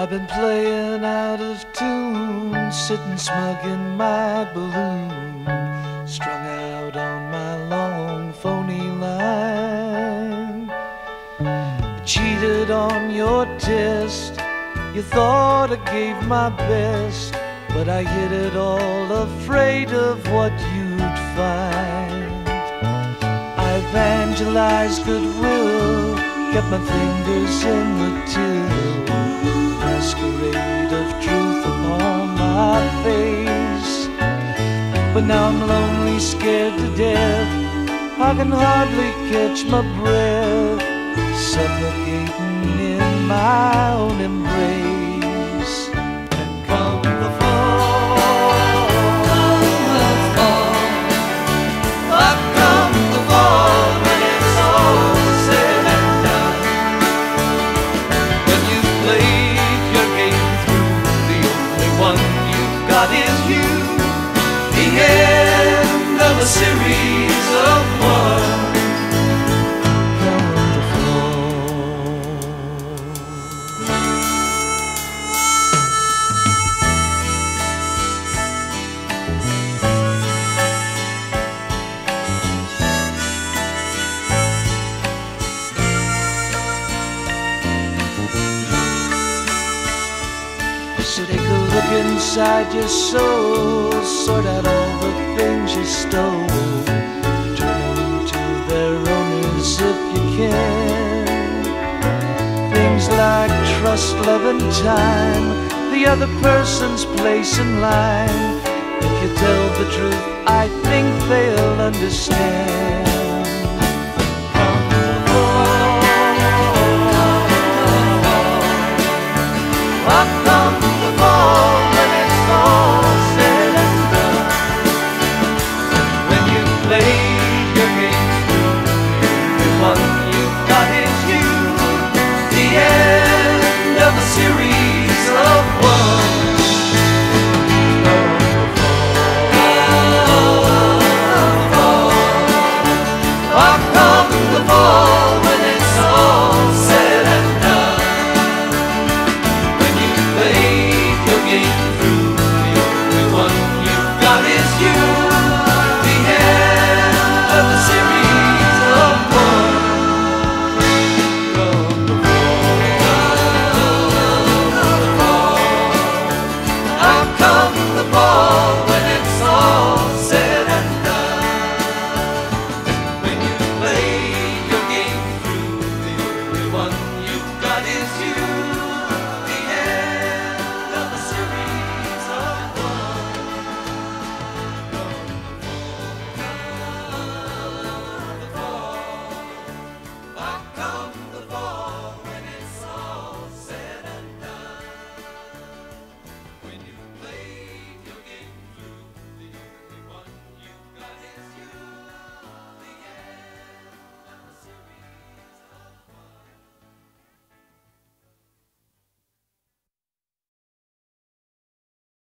I've been playing out of tune, sitting smug in my balloon, strung out on my long phony line. I cheated on your test, you thought I gave my best, but I hid it all, afraid of what you'd find. I evangelized goodwill, kept my fingers in the till, masquerade of truth upon my face. But now I'm lonely, scared to death, I can hardly catch my breath, suffocating in my own embrace. And come the fall, up come the fall, when it's all said and done, when you've played God is you, the end of a series of one. Come to floor. So take a look inside your soul, sort out all the things you stole, turn them to their owners if you can. Things like trust, love and time, the other person's place in line. If you tell the truth, I think they'll understand.